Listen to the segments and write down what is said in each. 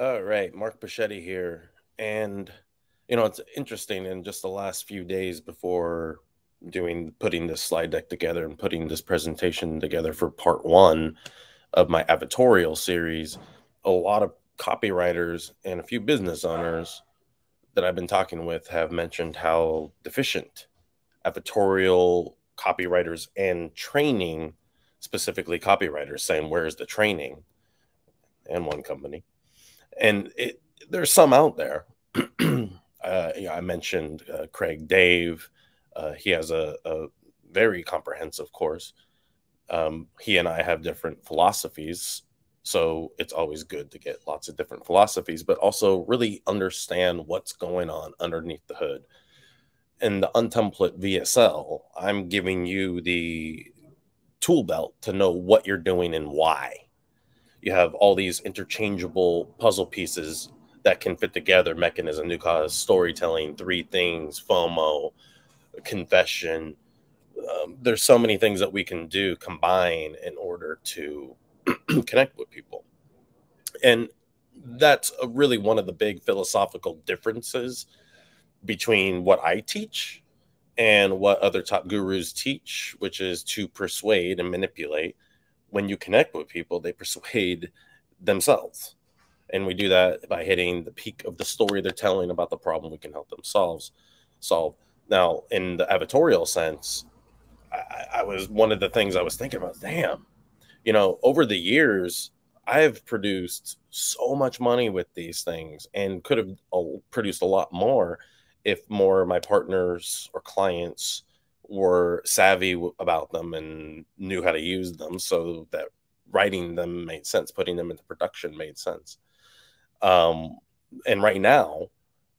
All right, Mark Pachetti here. And, you know, it's interesting in just the last few days before putting this slide deck together and putting this presentation together for part one of my advertorial series, a lot of copywriters and a few business owners that I've been talking with have mentioned how deficient advertorial copywriters and training, specifically copywriters, saying, where's the training? And one company. And there's some out there. I mentioned Craig Dave. He has a very comprehensive course. He and I have different philosophies, so it's always good to get lots of different philosophies, but also really understand what's going on underneath the hood. In the Untemplate VSL, I'm giving you the tool belt to know what you're doing and why. You have all these interchangeable puzzle pieces that can fit together: mechanism, new cause, storytelling, three things, FOMO, confession. There's so many things that we can do, combine in order to connect with people. And that's really one of the big philosophical differences between what I teach and what other top gurus teach, which is to persuade and manipulate. When you connect with people, they persuade themselves. And we do that by hitting the peak of the story they're telling about the problem we can help them solve. Now, in the advertorial sense, I was one of the things I was thinking about, damn, you know, over the years, I've produced so much money with these things and could have produced a lot more if more of my partners or clients were savvy about them and knew how to use them, so that writing them made sense, putting them into production made sense. And right now,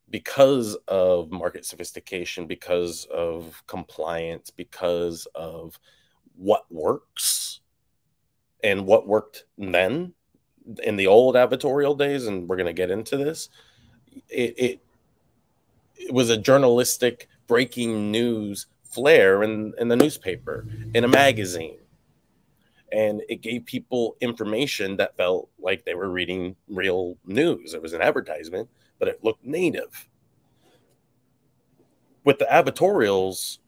because of market sophistication, because of compliance, because of what works and what worked then in the old advertorial days, and we're going to get into this, it was a journalistic breaking news flair in the newspaper, in a magazine, and it gave people information that felt like they were reading real news. It was an advertisement, but it looked native. With the advertorials,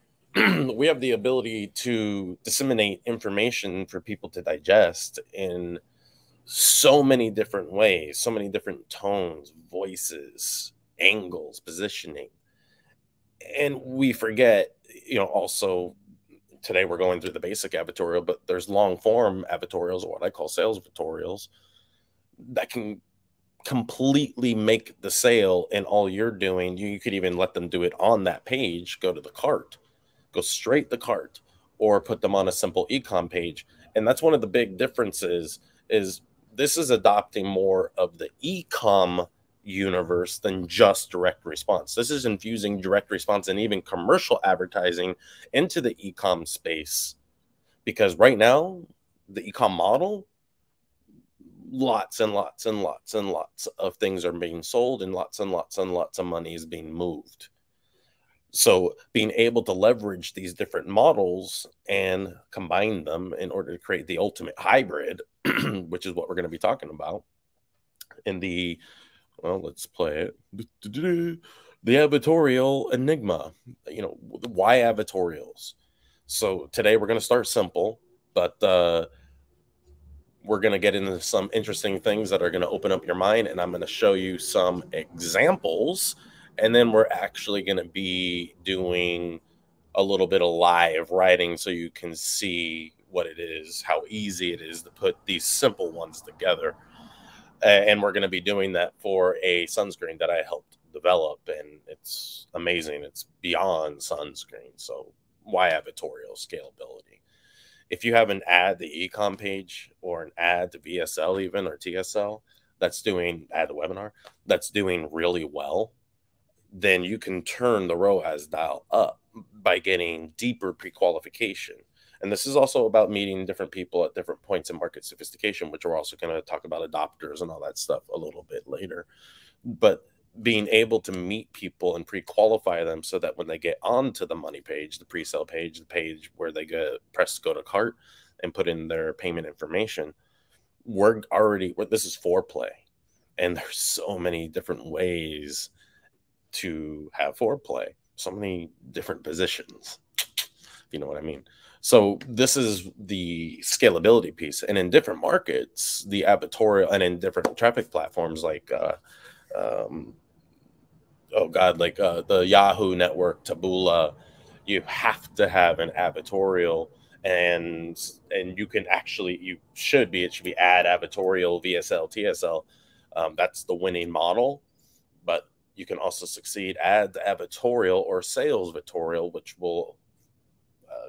we have the ability to disseminate information for people to digest in so many different ways, so many different tones, voices, angles, positioning. And we forget, you know, also today we're going through the basic advertorial, but there's long form advertorials, or what I call sales advertorials, that can completely make the sale. And all you're doing, you could even let them do it on that page, go to the cart, go straight to the cart, or put them on a simple e-com page. And that's one of the big differences, is this is adopting more of the e-com universe than just direct response. This is infusing direct response and even commercial advertising into the e-com space, because right now the e-com model, lots and lots and lots and lots of things are being sold, and lots and lots and lots of money is being moved. So being able to leverage these different models and combine them in order to create the ultimate hybrid, which is what we're going to be talking about in the, well, let's play it. The advertorial enigma. You know, why advertorials? So today we're going to start simple, but we're going to get into some interesting things that are going to open up your mind. And I'm going to show you some examples. And then we're actually going to be doing a little bit of live writing so you can see what it is, how easy it is to put these simple ones together. And we're going to be doing that for a sunscreen that I helped develop, and it's amazing. It's beyond sunscreen. So why advertorial scalability? If you have an ad to e-com page, or an ad to VSL even, or TSL, that's doing ad to webinar, that's doing really well, then you can turn the ROAS dial up by getting deeper pre-qualification. And this is also about meeting different people at different points in market sophistication, which we're also going to talk about adopters and all that stuff a little bit later. But being able to meet people and pre-qualify them so that when they get onto the money page, the pre-sale page, the page where they go press go to cart and put in their payment information, this is foreplay. And there's so many different ways to have foreplay, so many different positions, if you know what I mean. So this is the scalability piece. And in different markets, the advertorial, and in different traffic platforms like, the Yahoo network, Taboola, you have to have an advertorial, and you can actually, it should be ad, advertorial, VSL, TSL. That's the winning model, but you can also succeed at the advertorial or sales victorial, which will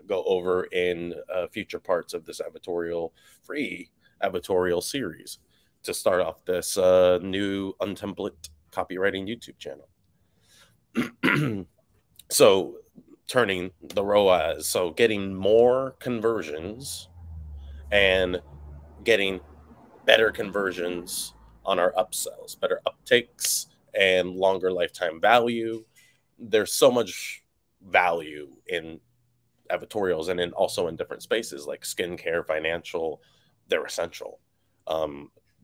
go over in future parts of this advertorial free advertorial series to start off this new Untemplate copywriting YouTube channel. So turning the ROAS, so getting more conversions and getting better conversions on our upsells, better uptakes, and longer lifetime value. There's so much value in advertorials, and in also in different spaces like skincare, financial, they're essential.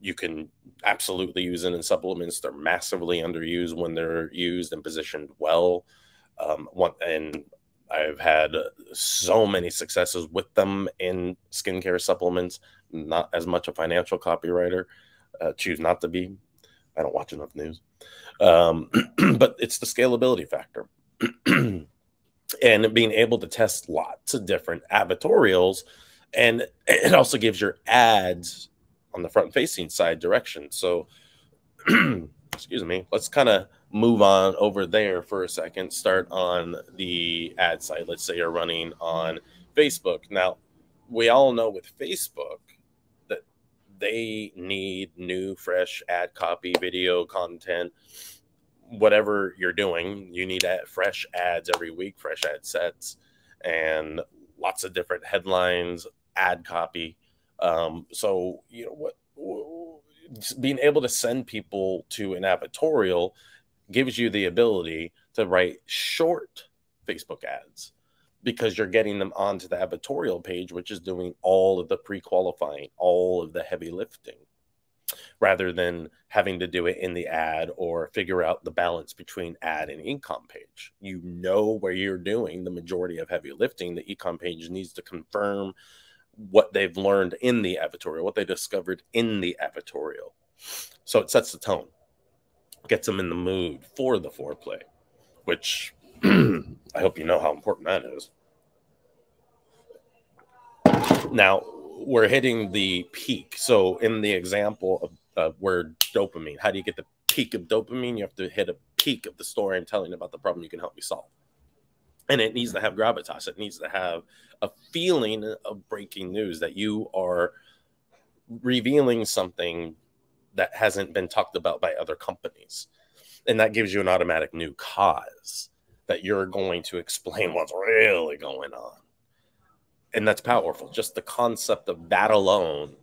You can absolutely use it in supplements. They're massively underused when they're used and positioned well. And I've had so many successes with them in skincare supplements, not as much a financial copywriter, choose not to be. I don't watch enough news, but it's the scalability factor and being able to test lots of different advertorials. And it also gives your ads on the front facing side direction. So excuse me, let's kind of move on over there for a second, start on the ad side. Let's say you're running on Facebook. Now we all know with Facebook, they need new, fresh ad copy, video content, whatever you're doing. You need fresh ads every week, fresh ad sets, and lots of different headlines, ad copy. So you know what, being able to send people to an advertorial gives you the ability to write short Facebook ads, because you're getting them onto the advertorial page, which is doing all of the pre-qualifying, all of the heavy lifting, rather than having to do it in the ad or figure out the balance between ad and e-com page. You know where you're doing the majority of heavy lifting. The e-com page needs to confirm what they've learned in the advertorial, what they discovered in the advertorial. So it sets the tone, gets them in the mood for the foreplay, which I hope you know how important that is. Now we're hitting the peak. So in the example of word dopamine, how do you get the peak of dopamine? You have to hit a peak of the story I'm telling about the problem you can help me solve. And it needs to have gravitas. It needs to have a feeling of breaking news, that you are revealing something that hasn't been talked about by other companies. And that gives you an automatic new cause, that you're going to explain what's really going on. And that's powerful. Just the concept of that alone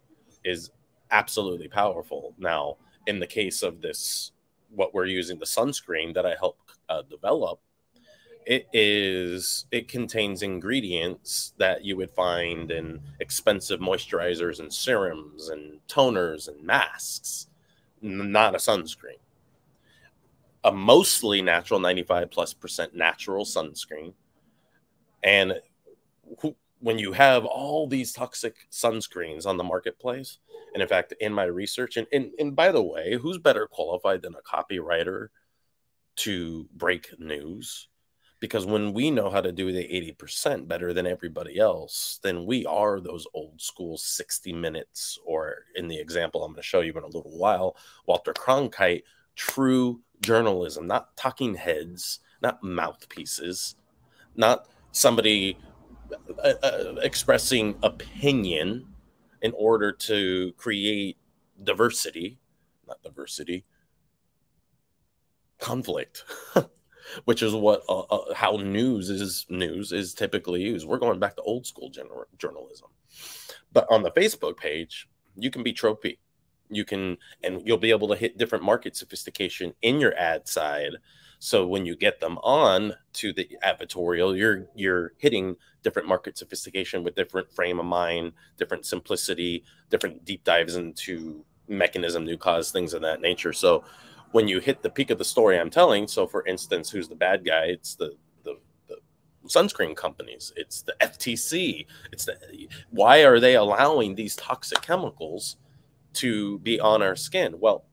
is absolutely powerful. Now, in the case of this, what we're using, the sunscreen that I helped develop, it contains ingredients that you would find in expensive moisturizers and serums and toners and masks, not a sunscreen. A mostly natural, 95+% natural sunscreen. And when you have all these toxic sunscreens on the marketplace, and in fact, in my research, and by the way, who's better qualified than a copywriter to break news? Because when we know how to do the 80% better than everybody else, then we are those old school 60 Minutes, or in the example I'm going to show you in a little while, Walter Cronkite, true journalism, not talking heads, not mouthpieces, not somebody expressing opinion in order to create diversity, conflict, which is what how news is typically used. We're going back to old school journalism. But on the Facebook page, you can be trophy. You can, and you'll be able to hit different market sophistication in your ad side. So when you get them on to the advertorial, you're hitting different market sophistication with different frame of mind, different simplicity, different deep dives into mechanism to cause things of that nature. So when you hit the peak of the story I'm telling, so for instance, who's the bad guy? It's the sunscreen companies. It's the FTC. It's the, why are they allowing these toxic chemicals to be on our skin? Well,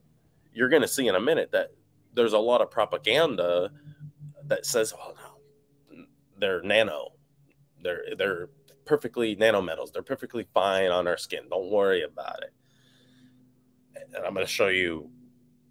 you're going to see in a minute that there's a lot of propaganda that says, oh, no, they're nano. They're perfectly nanometals. They're perfectly fine on our skin. Don't worry about it. And I'm going to show you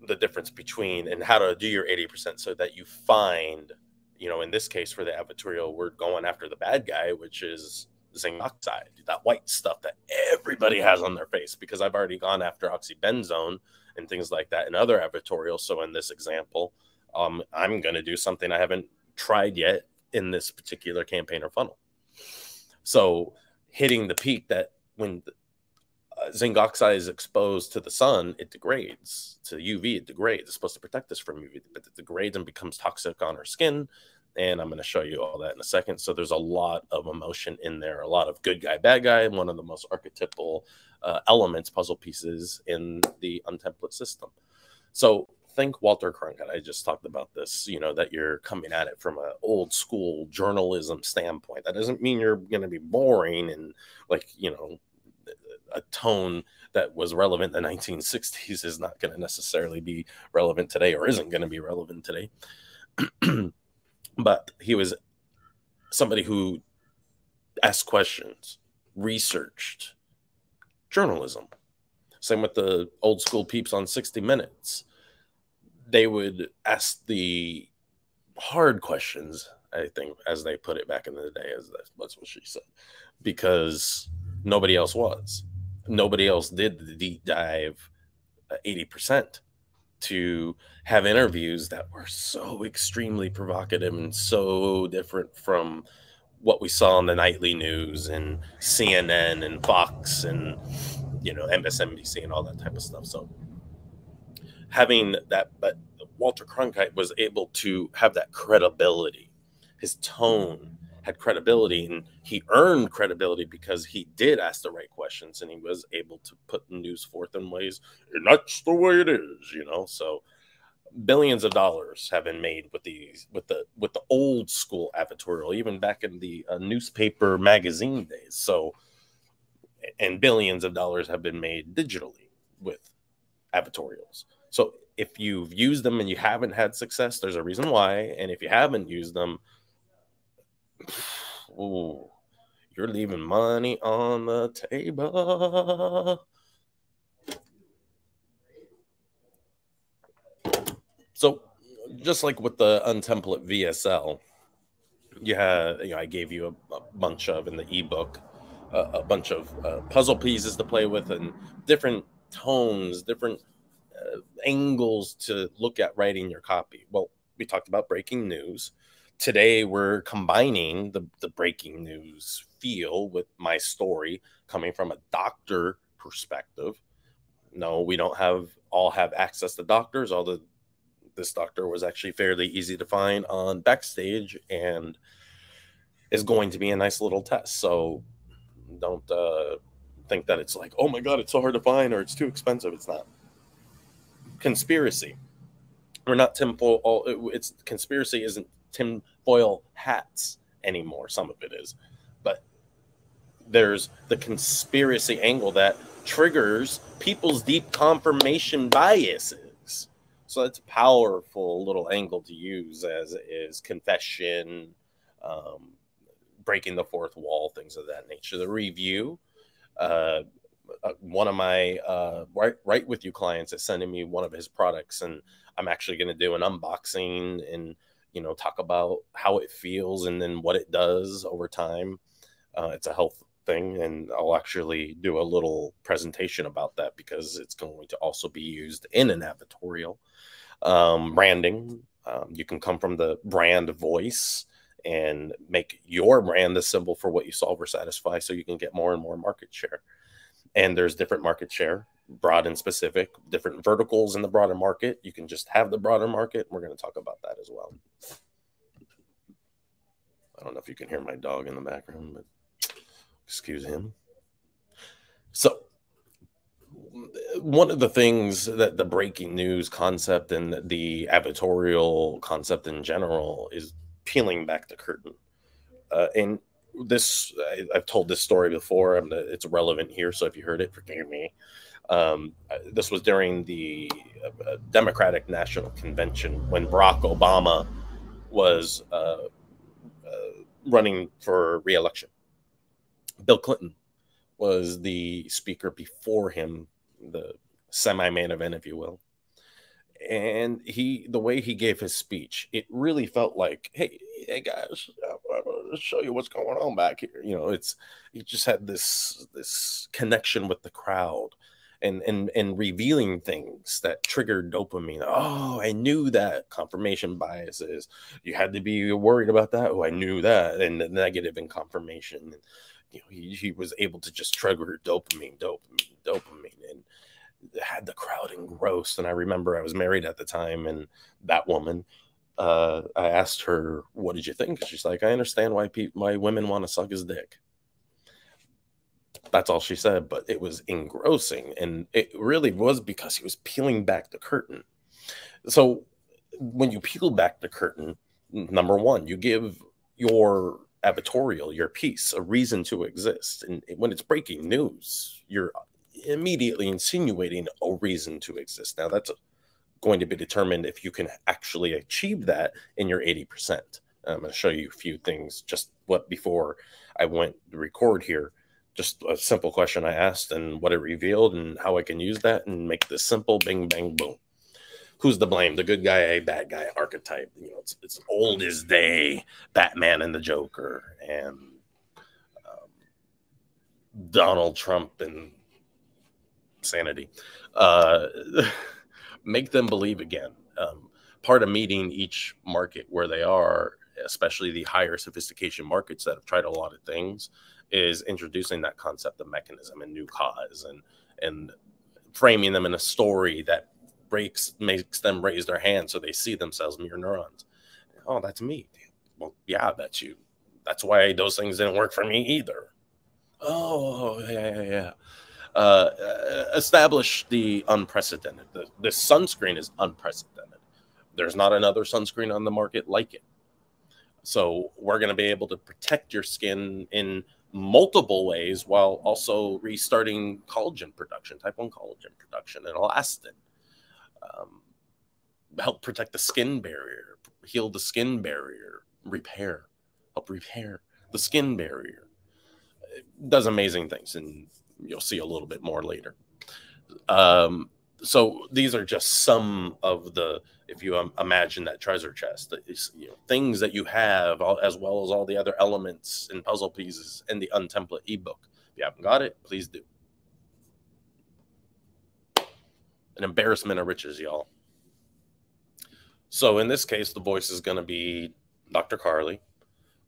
the difference between and how to do your 80% so that you find, you know, in this case for the advertorial, we're going after the bad guy, which is zinc oxide, that white stuff that everybody has on their face, because I've already gone after oxybenzone and things like that in other advertorials. So in this example, I'm going to do something I haven't tried yet in this particular campaign or funnel. So hitting the peak that when zinc oxide is exposed to the sun, it degrades. To UV, it degrades. It's supposed to protect us from UV, but it degrades and becomes toxic on our skin. And I'm going to show you all that in a second. So there's a lot of emotion in there, a lot of good guy, bad guy, one of the most archetypal elements, puzzle pieces in the Untemplate system. So think Walter Cronkite. I just talked about this, you know, that you're coming at it from an old school journalism standpoint. That doesn't mean you're going to be boring and like, you know, a tone that was relevant in the 1960s is not going to necessarily be relevant today or isn't going to be relevant today. But he was somebody who asked questions, researched journalism. Same with the old school peeps on 60 Minutes. They would ask the hard questions, I think, as they put it back in the day, as that's what she said, because nobody else was. Nobody else did the deep dive 80% to have interviews that were so extremely provocative and so different from what we saw on the nightly news and CNN and Fox and, you know, MSNBC and all that type of stuff. So having that, but Walter Cronkite was able to have that credibility. His tone had credibility, and he earned credibility because he did ask the right questions and he was able to put the news forth in ways, and that's the way it is, you know. So billions of dollars have been made with these, with the old school advertorial, even back in the newspaper magazine days. So, and billions of dollars have been made digitally with advertorials. So if you've used them and you haven't had success, there's a reason why. And if you haven't used them, ooh, you're leaving money on the table. So just like with the Untemplate VSL, yeah, you know, I gave you a bunch of, in the ebook, a bunch of puzzle pieces to play with and different tones, different angles to look at writing your copy. Well, we talked about breaking news. Today, we're combining the breaking news feel with my story coming from a doctor perspective. No, we don't all have access to doctors. Although this doctor was actually fairly easy to find on Backstage and is going to be a nice little test. So don't think that it's like, oh my God, it's so hard to find or it's too expensive. It's not. Conspiracy. We're not Tim Foyle. It's conspiracy isn't tinfoil hats anymore. Some of it is, but there's the conspiracy angle that triggers people's deep confirmation biases. So that's a powerful little angle to use, as is confession, breaking the fourth wall, things of that nature. The review, one of my Write With You clients is sending me one of his products, and I'm actually going to do an unboxing and, you know, talk about how it feels and then what it does over time. It's a health thing, and I'll actually do a little presentation about that because it's going to also be used in an advertorial. Branding. You can come from the brand voice and make your brand the symbol for what you solve or satisfy, so you can get more and more market share. And there's different market share, broad and specific, different verticals in the broader market. You can just have the broader market. We're going to talk about that as well. I don't know if you can hear my dog in the background, but excuse him. So one of the things that the breaking news concept and the advertorial concept in general is peeling back the curtain. And this, I've told this story before. It's relevant here, so if you heard it, forgive me. This was during the Democratic National Convention when Barack Obama was running for re-election. Bill Clinton was the speaker before him, the semi-main event, if you will. And the way he gave his speech, it really felt like, hey guys, I'm gonna show you what's going on back here. You know, he just had this connection with the crowd, and revealing things that triggered dopamine. Oh, I knew that. Confirmation biases. You had to be worried about that. Oh, I knew that. And the negative and confirmation. You know, he was able to just trigger dopamine, and had the crowd engrossed. And I remember I was married at the time, and that woman, I asked her, what did you think? She's like, I understand why women want to suck his dick. That's all she said, but it was engrossing. And it really was because he was peeling back the curtain. So when you peel back the curtain, number one, you give your advertorial, your piece, a reason to exist. And when it's breaking news, you're immediately insinuating a reason to exist. Now, that's going to be determined if you can actually achieve that in your 80%. I'm going to show you a few things just before I went to record here. Just a simple question I asked and what it revealed and how I can use that and make this simple, bing, bang, boom. Who's the blame? The good guy, a bad guy archetype. You know, it's old as day, Batman and the Joker, and Donald Trump and sanity. Make them believe again. Part of meeting each market where they are, especially the higher sophistication markets that have tried a lot of things, is introducing that concept of mechanism and new cause, and framing them in a story that makes them raise their hands so they see themselves, mirror neurons. Oh, that's me. Well, yeah, that's you. That's why those things didn't work for me either. Oh, yeah. Establish the unprecedented. This sunscreen is unprecedented. There's not another sunscreen on the market like it. So we're going to be able to protect your skin in multiple ways while also restarting collagen production, type 1 collagen production, and elastin. Help protect the skin barrier, heal the skin barrier, help repair the skin barrier. It does amazing things, and you'll see a little bit more later. So these are just some of the, if you imagine that treasure chest, that is, you know, things that you have, as well as all the other elements and puzzle pieces in the Untemplate ebook. If you haven't got it, please do. An embarrassment of riches, y'all. So in this case, the voice is going to be Dr. Carly,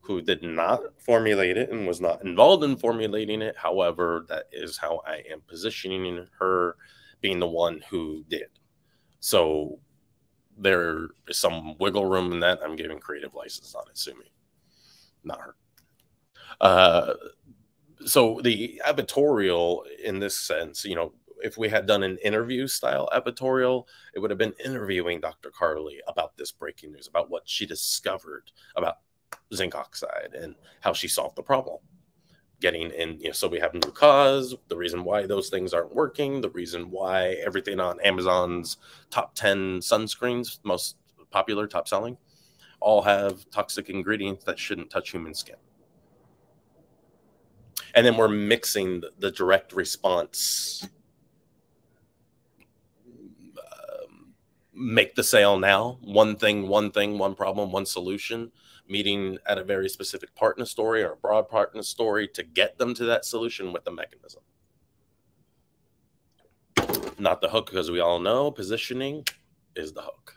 who did not formulate it and was not involved in formulating it. However, that is how I am positioning her, being the one who did. So there is some wiggle room in that. I'm giving creative license on it. Sue me. Not her. So the advertorial in this sense, you know, if we had done an interview style advertorial, it would have been interviewing Dr. Carly about this breaking news, about what she discovered about zinc oxide and how she solved the problem. Getting in, you know, so we have new cause, the reason why those things aren't working, the reason why everything on Amazon's top 10 sunscreens, most popular, top selling, all have toxic ingredients that shouldn't touch human skin. And then we're mixing the direct response. Make the sale now. One thing, one problem, one solution. Meeting at a very specific part in a story or a broad part in a story to get them to that solution with the mechanism. Not the hook, because we all know positioning is the hook.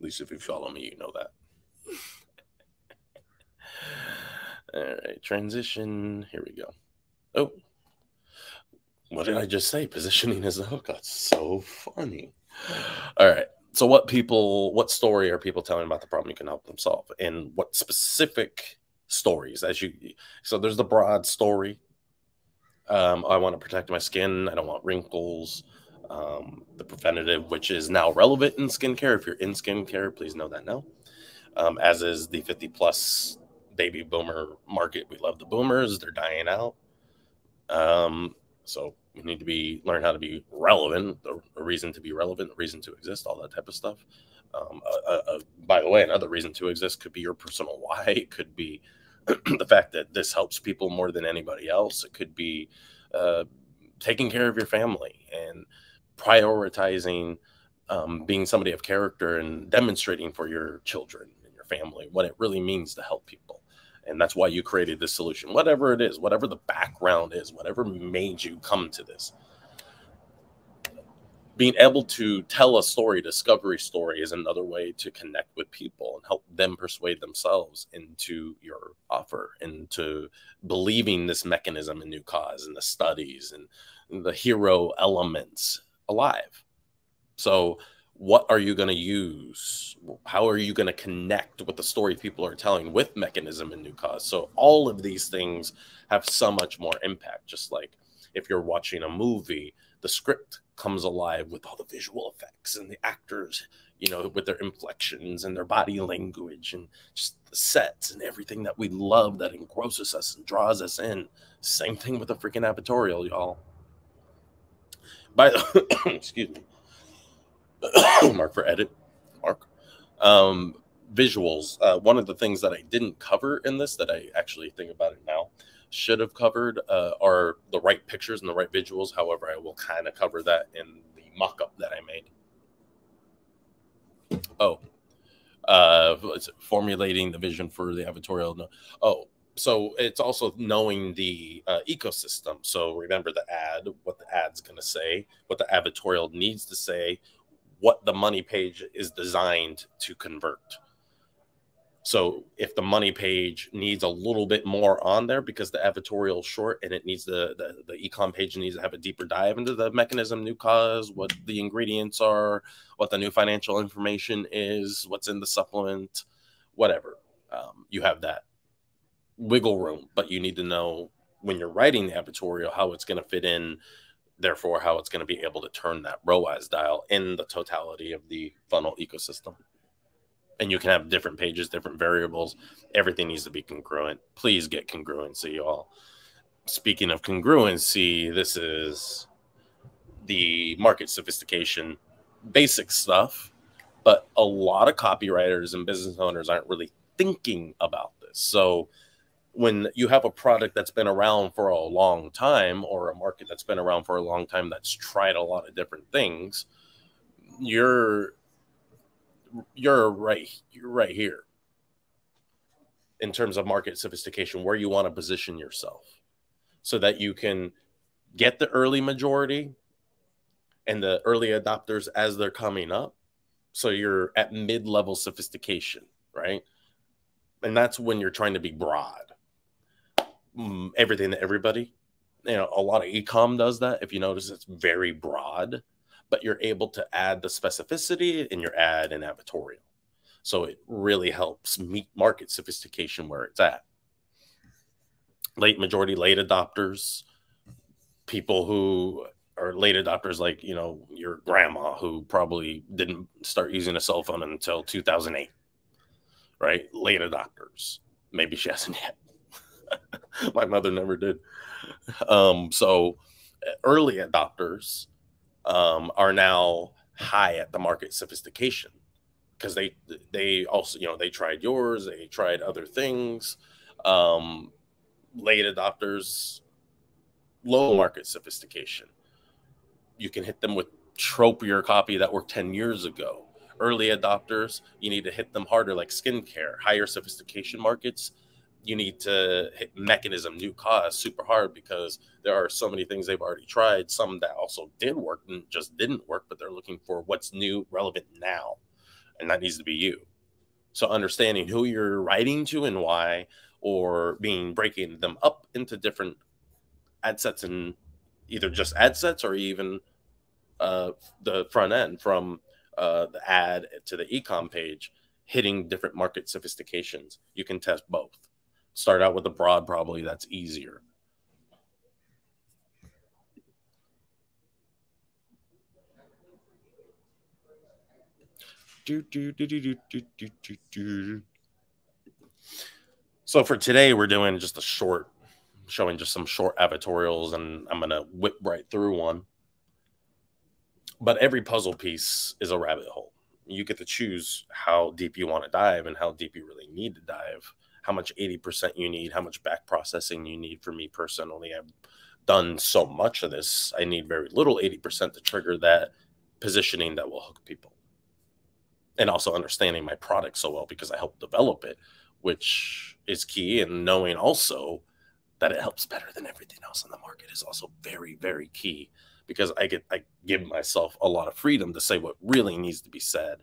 At least if you follow me, you know that. All right, transition. Here we go. Oh. What did I just say? Positioning is the hook. That's so funny. All right. So what story are people telling about the problem you can help them solve? And what specific stories? So there's the broad story. I want to protect my skin. I don't want wrinkles. The preventative, which is now relevant in skincare. If you're in skincare, please know that now. As is the 50-plus baby boomer market. We love the boomers. They're dying out. So we need to learn how to be relevant, a reason to be relevant, a reason to exist, all that type of stuff. By the way, another reason to exist could be your personal why. It could be the fact that this helps people more than anybody else. It could be taking care of your family and prioritizing being somebody of character and demonstrating for your children and your family what it really means to help people. And that's why you created this solution, whatever it is, whatever the background is, whatever made you come to this. Being able to tell a story, discovery story, is another way to connect with people and help them persuade themselves into your offer, into believing this mechanism and new cause and the studies and the hero elements alive. So what are you going to use? How are you going to connect with the story people are telling with mechanism and new cause? So all of these things have so much more impact. Just like if you're watching a movie, the script comes alive with all the visual effects and the actors, you know, with their inflections and their body language and just the sets and everything that we love that engrosses us and draws us in. Same thing with a freaking advertorial, y'all. By the excuse me. Mark for edit. Mark. Visuals. One of the things that I didn't cover in this, that I actually think about it now, should have covered, are the right pictures and the right visuals. However, I will kind of cover that in the mock-up that I made. Oh, formulating the vision for the advertorial. No. Oh, so it's also knowing the ecosystem. So remember the ad, what the ad's going to say, what the advertorial needs to say, what the money page is designed to convert. So if the money page needs a little bit more on there because the advertorial is short and it needs the econ page needs to have a deeper dive into the mechanism, new cause, what the ingredients are, what the new financial information is, what's in the supplement, whatever. You have that wiggle room, but you need to know when you're writing the advertorial how it's going to fit in, therefore how it's going to be able to turn that ROAS dial in the totality of the funnel ecosystem. And you can have different pages, different variables. Everything needs to be congruent. Please get congruency, y'all. Speaking of congruency, this is the market sophistication basic stuff. But a lot of copywriters and business owners aren't really thinking about this. So when you have a product that's been around for a long time, or a market that's been around for a long time that's tried a lot of different things, you're right here in terms of market sophistication, where you want to position yourself so that you can get the early majority and the early adopters as they're coming up. So you're at mid-level sophistication, right? And that's when you're trying to be broad. Everything to everybody. You know, a lot of e-com does that. If you notice, it's very broad. But you're able to add the specificity in your ad and advertorial. So it really helps meet market sophistication where it's at. Late majority, late adopters, people who are late adopters, like, you know, your grandma who probably didn't start using a cell phone until 2008, right? Late adopters. Maybe she hasn't yet. My mother never did. So early adopters are now high at the market sophistication because they also, you know, they tried yours, they tried other things. Late adopters, low market sophistication. You can hit them with tropier copy that worked 10 years ago. Early adopters, you need to hit them harder, like skincare. Higher sophistication markets, you need to hit mechanism, new cause, super hard, because there are so many things they've already tried, some that also did work and just didn't work, but they're looking for what's new, relevant now, and that needs to be you. So understanding who you're writing to and why, or breaking them up into different ad sets, and either just ad sets or even the front end from the ad to the e-com page, hitting different market sophistications. You can test both. Start out with a broad, probably that's easier. So for today, we're doing just a short, showing just some short advertorials, and I'm going to whip right through one. But every puzzle piece is a rabbit hole. You get to choose how deep you want to dive and how deep you really need to dive, how much 80% you need, how much back processing you need. For me personally, I've done so much of this. I need very little 80% to trigger that positioning that will hook people. And also understanding my product so well because I helped develop it, which is key. And knowing also that it helps better than everything else on the market is also very, very key. Because I give myself a lot of freedom to say what really needs to be said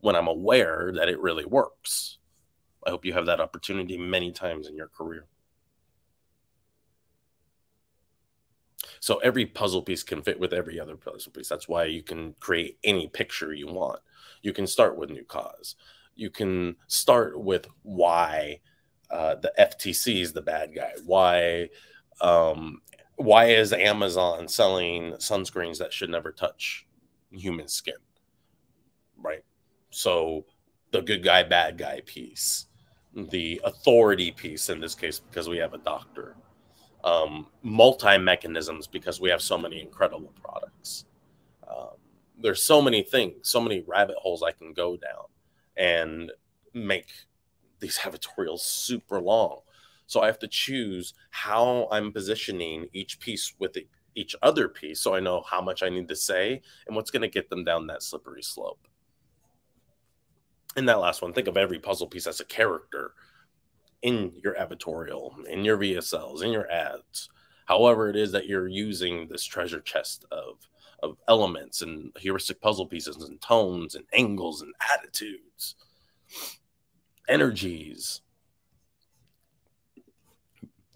when I'm aware that it really works. I hope you have that opportunity many times in your career. So every puzzle piece can fit with every other puzzle piece. That's why you can create any picture you want. You can start with new cause. You can start with why the FTC is the bad guy. Why is Amazon selling sunscreens that should never touch human skin, right? So the good guy, bad guy piece, the authority piece in this case, because we have a doctor, multi-mechanisms because we have so many incredible products. There's so many things, so many rabbit holes I can go down and make these advertorials super long. So I have to choose how I'm positioning each piece with each other piece so I know how much I need to say and what's going to get them down that slippery slope. And that last one, think of every puzzle piece as a character in your advertorial, in your VSLs, in your ads, however it is that you're using this treasure chest of elements and heuristic puzzle pieces and tones and angles and attitudes, energies.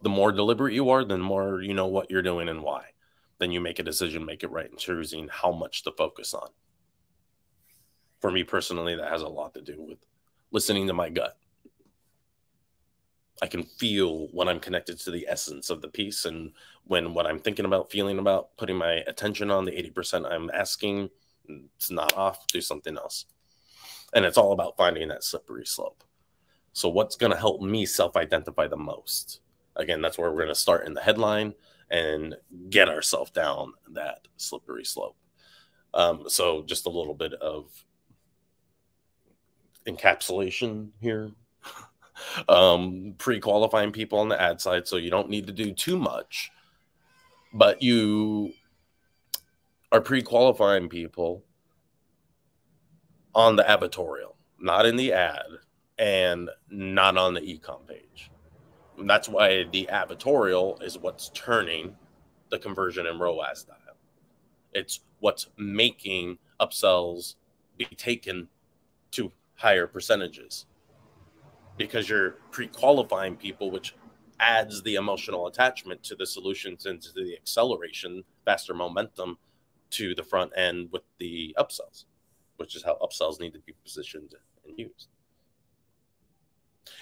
The more deliberate you are, the more you know what you're doing and why. Then you make a decision, make it right, and choosing how much to focus on. For me personally, that has a lot to do with listening to my gut. I can feel when I'm connected to the essence of the piece and when what I'm thinking about, feeling about, putting my attention on the 80% I'm asking, it's not off, do something else. And it's all about finding that slippery slope. So what's going to help me self-identify the most? Again, that's where we're going to start in the headline and get ourselves down that slippery slope. So just a little bit of encapsulation here. Pre-qualifying people on the ad side, so you don't need to do too much. But you are pre-qualifying people on the advertorial, not in the ad, and not on the e-com page. And that's why the advertorial is what's turning the conversion and ROAS dial. It's what's making upsells be taken to higher percentages because you're pre-qualifying people, which adds the emotional attachment to the solutions and to the acceleration, faster momentum to the front end with the upsells, which is how upsells need to be positioned and used.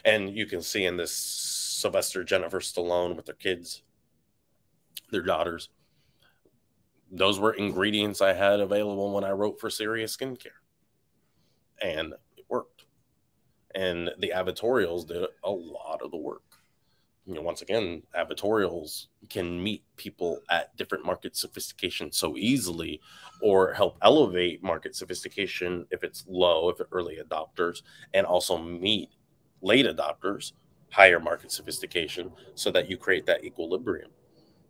And you can see in this Sylvester, Jennifer Stallone with their kids, their daughters. Those were ingredients I had available when I wrote for Serious Skincare. And it worked. And the advertorials did a lot of the work. You know, once again, advertorials can meet people at different market sophistication so easily, or help elevate market sophistication if it's low, if it's early adopters, and also meet late adopters, higher market sophistication, so that you create that equilibrium.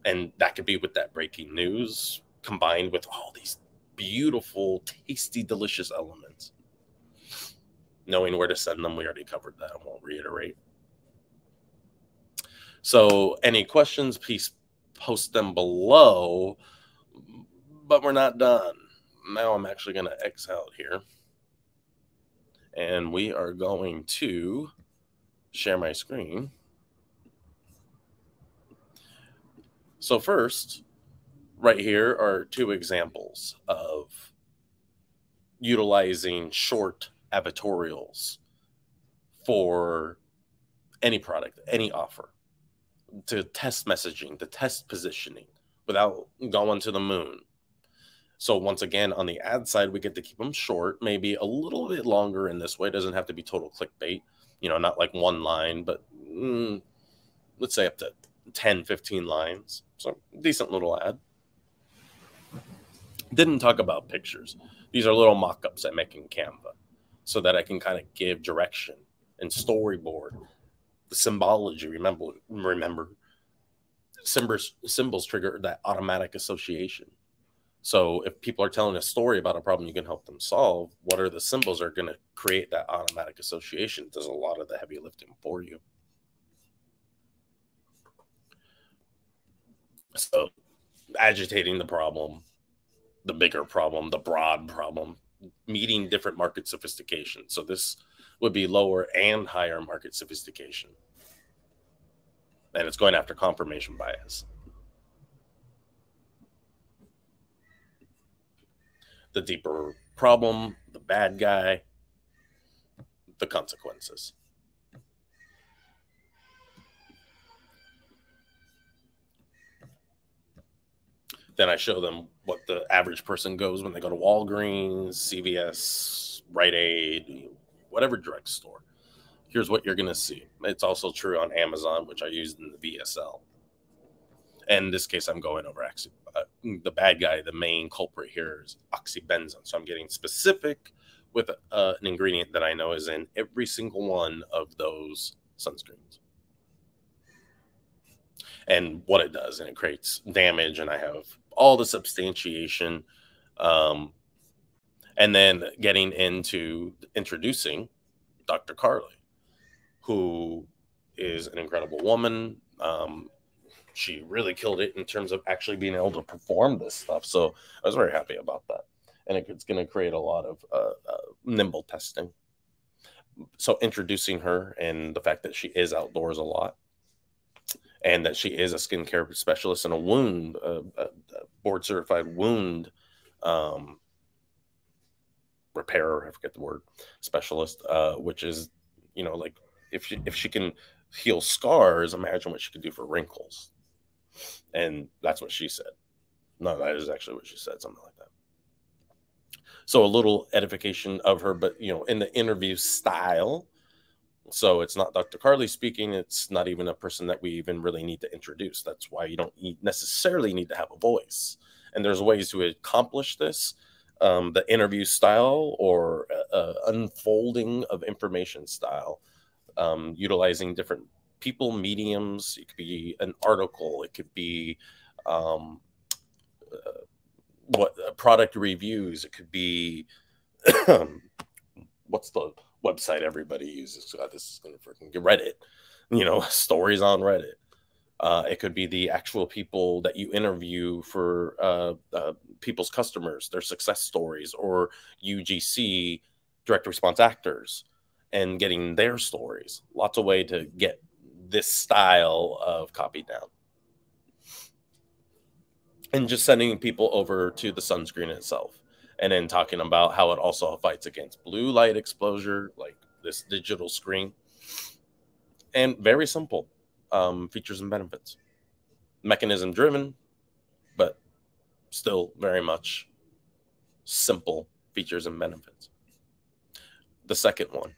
And that could be with that breaking news combined with all these beautiful, tasty, delicious elements. Knowing where to send them, we already covered that. I won't reiterate. So any questions, please post them below. But we're not done. Now I'm actually going to X out here. And we are going to share my screen. So first, right here are two examples of utilizing short advertorials for any product, any offer, to test messaging, to test positioning without going to the moon. So once again, on the ad side, we get to keep them short, maybe a little bit longer in this way. It doesn't have to be total clickbait, you know, not like one line, but let's say up to 10, 15 lines. So decent little ad. Didn't talk about pictures. These are little mock-ups I make in Canva so that I can kind of give direction and storyboard. The symbology, remember, symbols trigger that automatic association. So if people are telling a story about a problem you can help them solve, what are the symbols that are going to create that automatic association? It does a lot of the heavy lifting for you. So agitating the problem, the bigger problem, the broad problem, meeting different market sophistication. So this would be lower and higher market sophistication. And it's going after confirmation bias. The deeper problem, the bad guy, the consequences. Then I show them what the average person goes when they go to Walgreens, CVS, Rite Aid, whatever direct store. Here's what you're going to see. It's also true on Amazon, which I used in the VSL. And in this case, I'm going over the bad guy. The main culprit here is oxybenzone. So I'm getting specific with an ingredient that I know is in every single one of those sunscreens. And what it does, and it creates damage, and I have all the substantiation. And then getting into introducing Dr. Carly, who is an incredible woman. She really killed it in terms of actually being able to perform this stuff. So I was very happy about that. And it's going to create a lot of nimble testing. So introducing her and the fact that she is outdoors a lot and that she is a skincare specialist and a wound, board certified wound repairer, I forget the word, specialist, which is, you know, like if she can heal scars, imagine what she could do for wrinkles. And that's what she said. No, that is actually what she said, something like that. So a little edification of her, but, you know, in the interview style. So it's not Dr. Carly speaking. It's not even a person that we even really need to introduce. That's why you don't necessarily need to have a voice. And there's ways to accomplish this. The interview style or unfolding of information style, utilizing different people, mediums. It could be an article. It could be product reviews. It could be what's the website everybody uses? God, this is going to freaking get Reddit. You know, stories on Reddit. It could be the actual people that you interview for people's customers, their success stories, or UGC direct response actors, and getting their stories. Lots of ways to get this style of copy down. And just sending people over to the sunscreen itself. And then talking about how it also fights against blue light exposure, like this digital screen. And very simple features and benefits. Mechanism driven, but still very much simple features and benefits. The second one,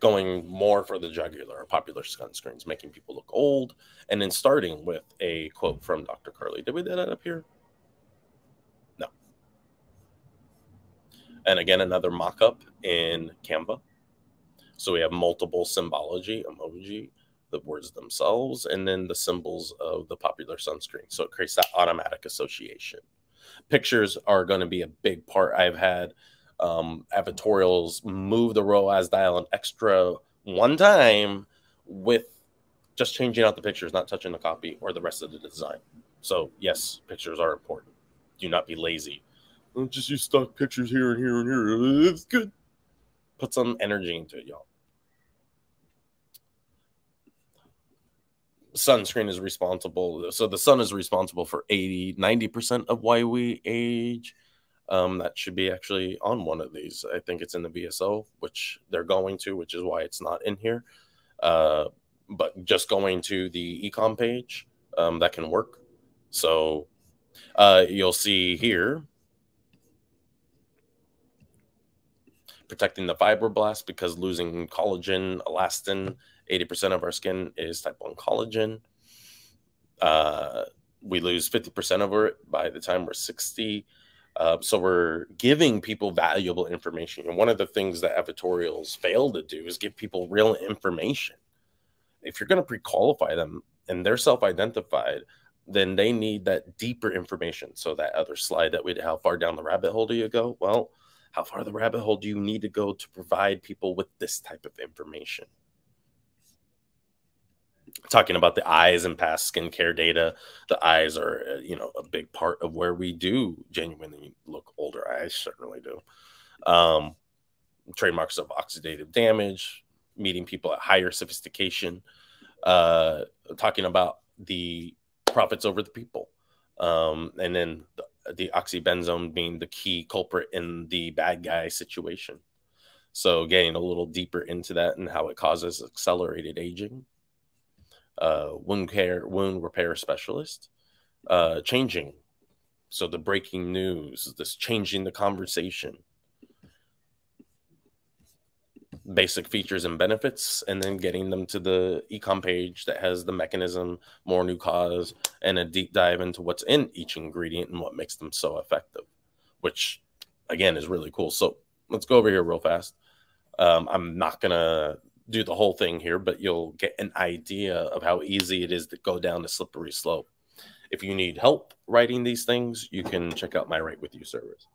going more for the jugular, popular sunscreens, making people look old, and then starting with a quote from Dr. Carly. Did we do that up here? No. And again, another mock-up in Canva. So we have multiple symbology, emoji, the words themselves, and then the symbols of the popular sunscreen. So it creates that automatic association. Pictures are going to be a big part. I've had advertorials move the ROAS dial an extra one time with just changing out the pictures, not touching the copy or the rest of the design. So yes, pictures are important. Do not be lazy. Don't just use stock pictures here and here and here. It's good. Put some energy into it, y'all. Sunscreen is responsible. So the sun is responsible for 80–90% of why we age. That should be actually on one of these. I think it's in the VSO, which they're going to, which is why it's not in here. But just going to the ecom page, that can work. So you'll see here protecting the fibroblasts, because losing collagen, elastin, 80% of our skin is type 1 collagen. We lose 50% of it by the time we're 60. So we're giving people valuable information. And one of the things that advertorials fail to do is give people real information. If you're going to pre-qualify them and they're self-identified, then they need that deeper information. So that other slide that we did, how far down the rabbit hole do you go? Well, how far the rabbit hole do you need to go to provide people with this type of information? Talking about the eyes and past skincare data, the eyes are, you know, a big part of where we do genuinely look older. I certainly do. Trademarks of oxidative damage, meeting people at higher sophistication, talking about the profits over the people, and then the oxybenzone being the key culprit in the bad guy situation. So getting a little deeper into that and how it causes accelerated aging. Wound repair specialist, changing. So the breaking news, this changing the conversation, basic features and benefits, and then getting them to the e-com page that has the mechanism, more new cause, and a deep dive into what's in each ingredient and what makes them so effective, which again is really cool. So let's go over here real fast. I'm not gonna do the whole thing here, but you'll get an idea of how easy it is to go down the slippery slope. If you need help writing these things, you can check out my Write With You service.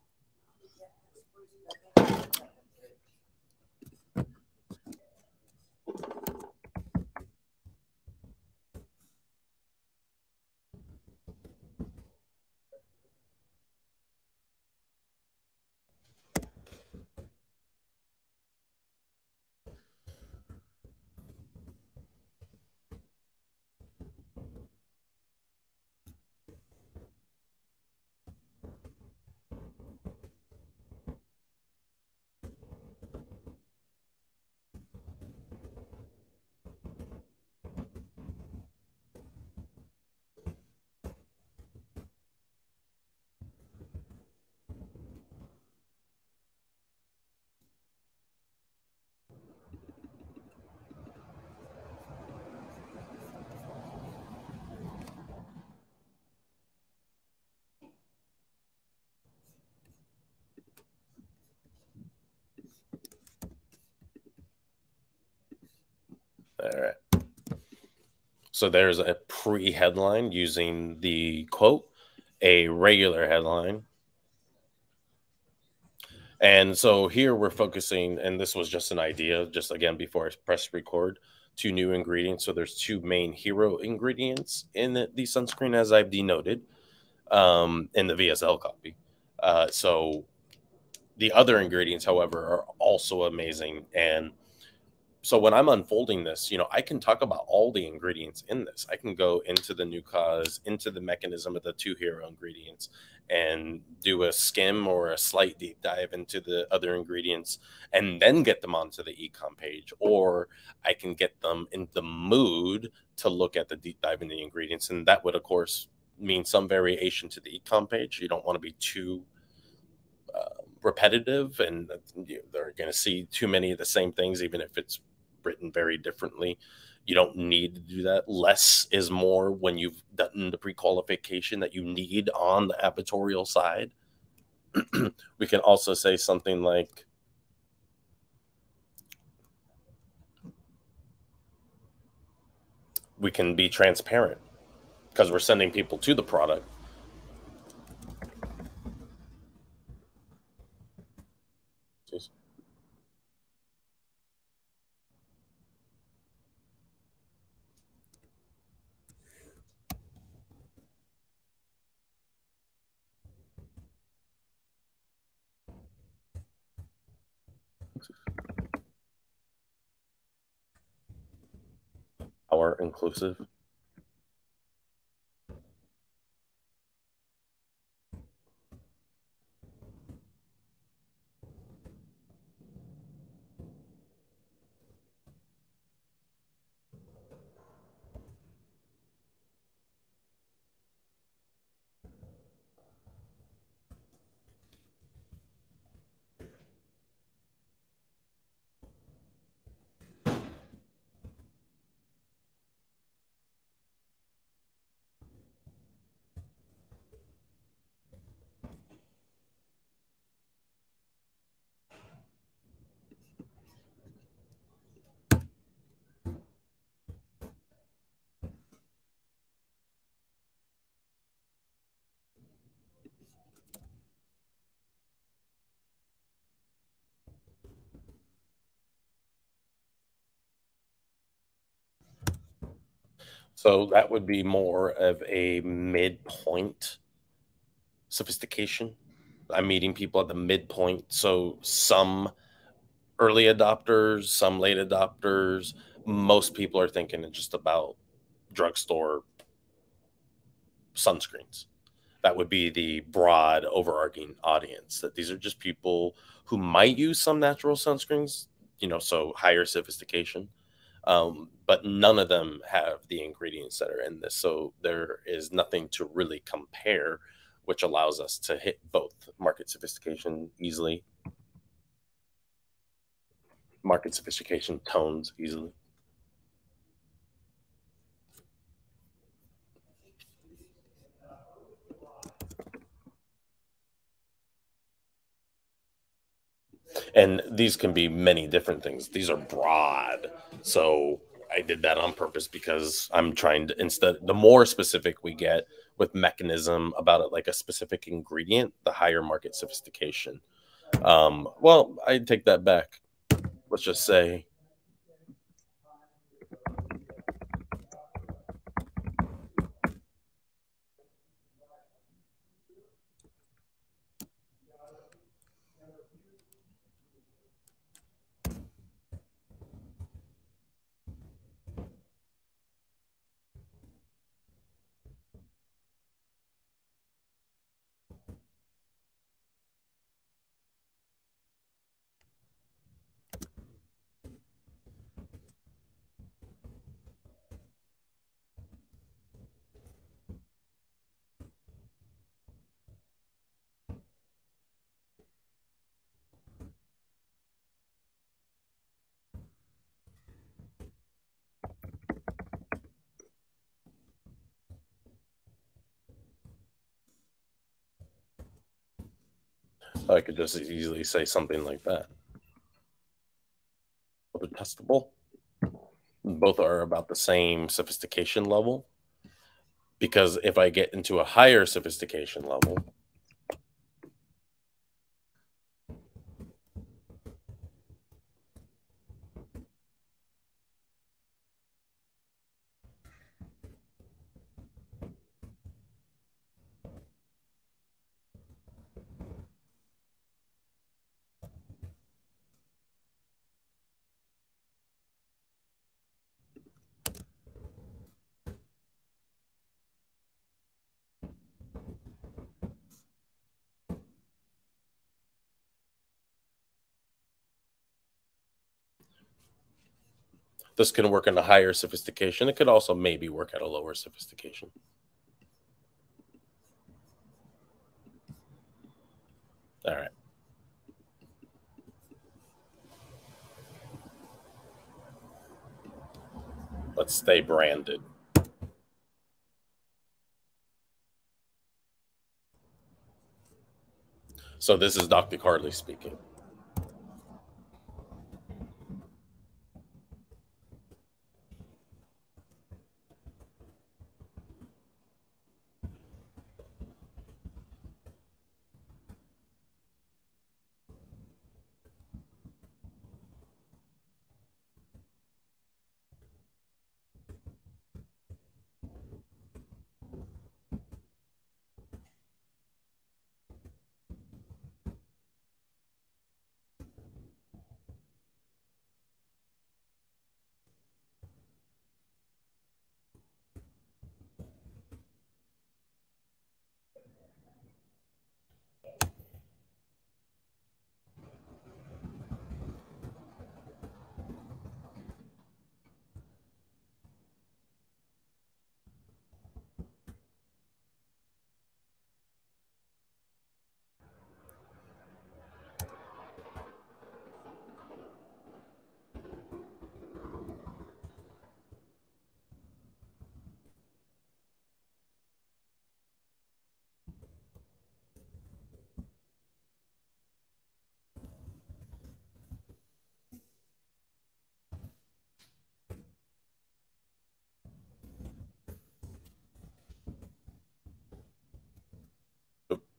All right. So there's a pre-headline using the quote, a regular headline. And so here we're focusing, and this was just an idea, just again, before I press record, 2 new ingredients. So there's 2 main hero ingredients in the sunscreen, as I've denoted in the VSL copy. So the other ingredients, however, are also amazing. And so when I'm unfolding this, you know, I can talk about all the ingredients in this. I can go into the new cause, into the mechanism of the 2 hero ingredients, and do a skim or a slight deep dive into the other ingredients, and then get them onto the e-com page. Or I can get them in the mood to look at the deep dive in the ingredients. And that would, of course, mean some variation to the e-com page. You don't want to be too repetitive, and they're going to see too many of the same things, even if it's written very differently. You don't need to do that. Less is more when you've done the pre-qualification that you need on the advertorial side. We can also say something like, we can be transparent because we're sending people to the product. Our inclusive. So that would be more of a midpoint sophistication. I'm meeting people at the midpoint. So some early adopters, some late adopters. Most people are thinking just about drugstore sunscreens. That would be the broad overarching audience, that these are just people who might use some natural sunscreens, you know, so higher sophistication. But none of them have the ingredients that are in this. So there is nothing to really compare, which allows us to hit both market sophistication easily, market sophistication tones easily. And these can be many different things. These are broad. So I did that on purpose because I'm trying to, instead, the more specific we get with mechanism about it, like a specific ingredient, the higher market sophistication. Well, I take that back. Let's just say I could just as easily say something like that. They're testable. Both are about the same sophistication level. Because if I get into a higher sophistication level, this can work in a higher sophistication. It could also maybe work at a lower sophistication. All right. Let's stay branded. So this is Dr. Carly speaking.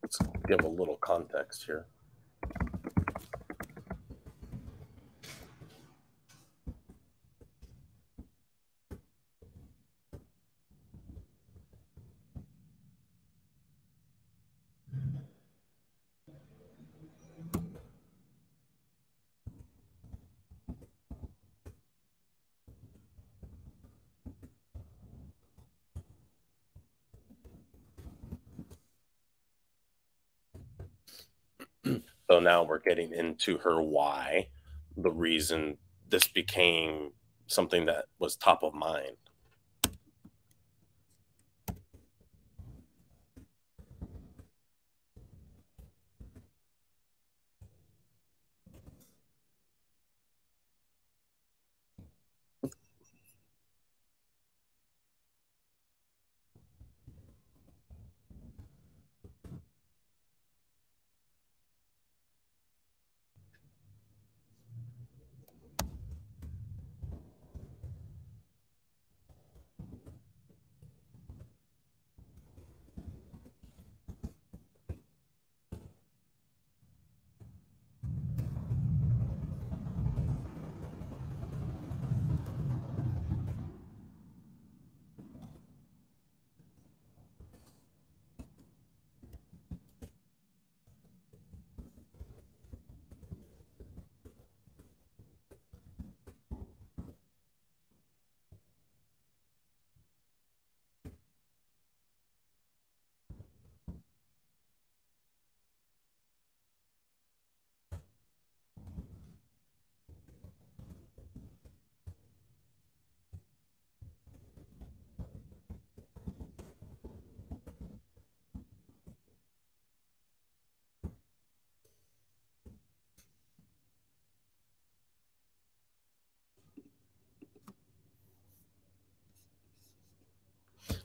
Let's give a little context here. So now we're getting into her why, the reason this became something that was top of mind.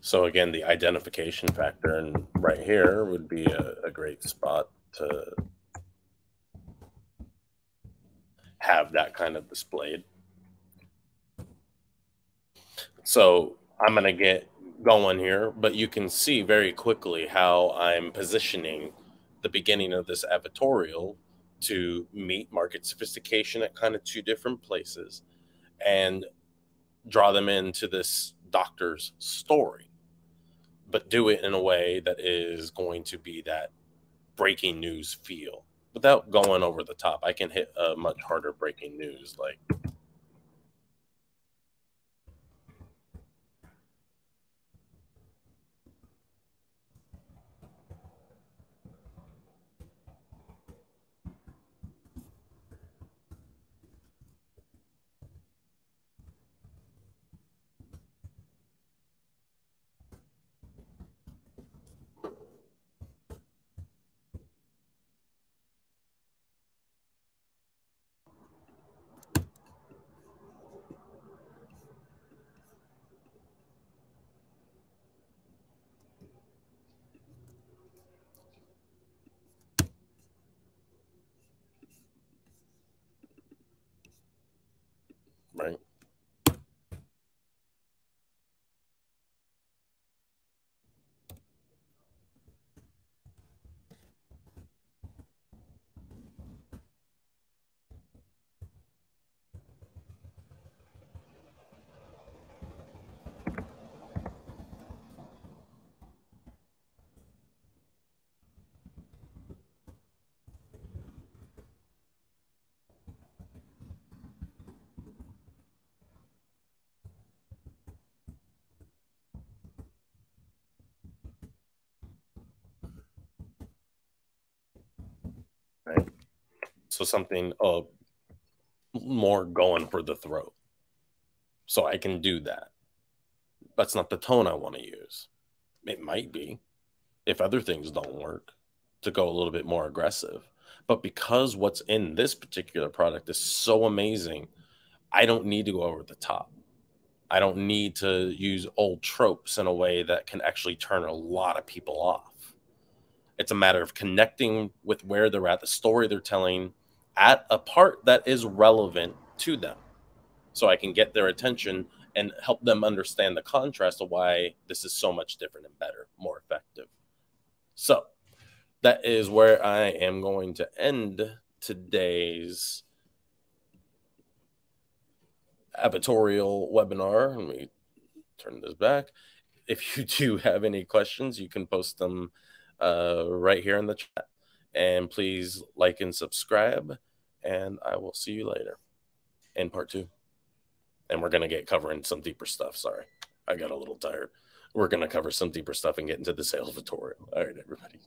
So again, the identification factor, and right here would be a great spot to have that kind of displayed. So I'm going to get going here, but you can see very quickly how I'm positioning the beginning of this advertorial to meet market sophistication at kind of two different places and draw them into this doctor's story, but do it in a way that is going to be that breaking news feel without going over the top. I can hit a much harder breaking news, like right. So something more going for the throat. So I can do that. That's not the tone I want to use. It might be if other things don't work, to go a little bit more aggressive. But because what's in this particular product is so amazing, I don't need to go over the top. I don't need to use old tropes in a way that can actually turn a lot of people off. It's a matter of connecting with where they're at, the story they're telling, at a part that is relevant to them, so I can get their attention and help them understand the contrast of why this is so much different and better, more effective. So that is where I am going to end today's advertorial webinar. Let me turn this back. If you do have any questions, you can post them right here in the chat. And please like and subscribe, and I will see you later in part two. And we're going to get covering some deeper stuff. Sorry, I got a little tired. We're going to cover some deeper stuff and get into the sales tutorial. All right, everybody.